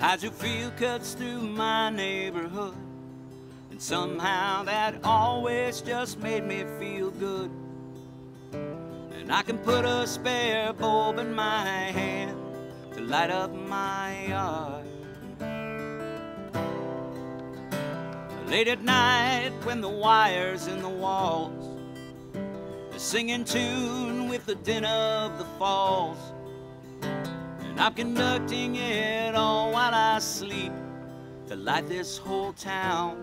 Hydro fuel cuts through my neighborhood, and somehow that always just made me feel good. And I can put a spare bulb in my hand to light up my yard. Late at night when the wires in the walls are singing tune with the din of the falls, and I'm conducting it all while I sleep to light this whole town.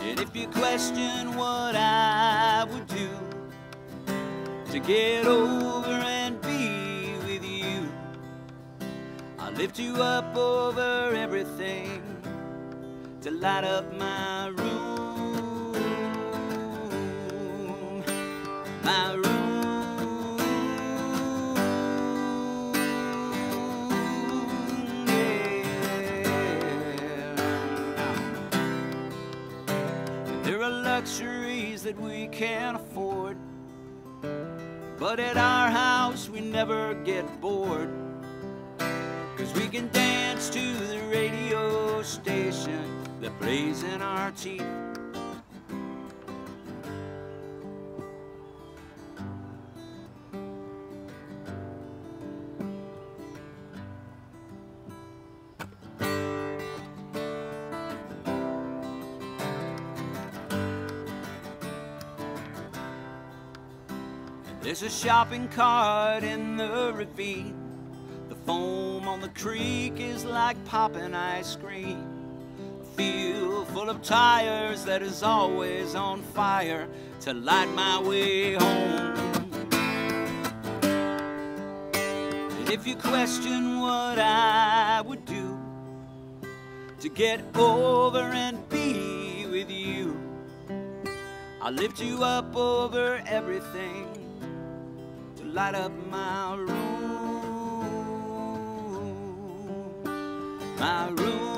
And if you question what I would do to get over and be with you, I'll lift you up over everything to light up my room, my room. There are luxuries that we can't afford, but at our house we never get bored, 'cause we can dance to the radio station that plays in our teeth. There's a shopping cart in the ravine. The foam on the creek is like popping ice cream. A field full of tires that is always on fire to light my way home. And if you question what I would do to get over and be with you, I'll lift you up over everything to light up my room, my room.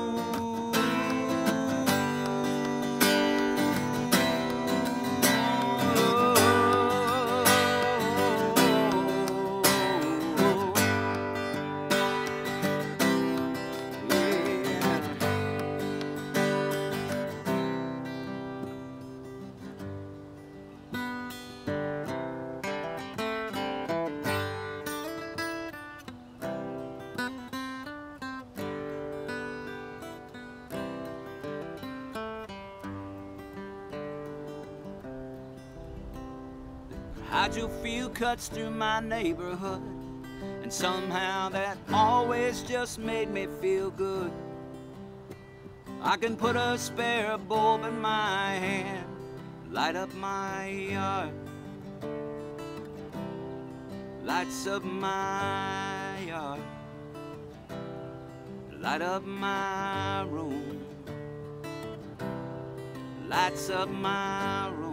Hydro fuel cuts through my neighborhood, and somehow that always just made me feel good. I can put a spare bulb in my hand, light up my yard, lights up my yard, light up my room, lights up my room.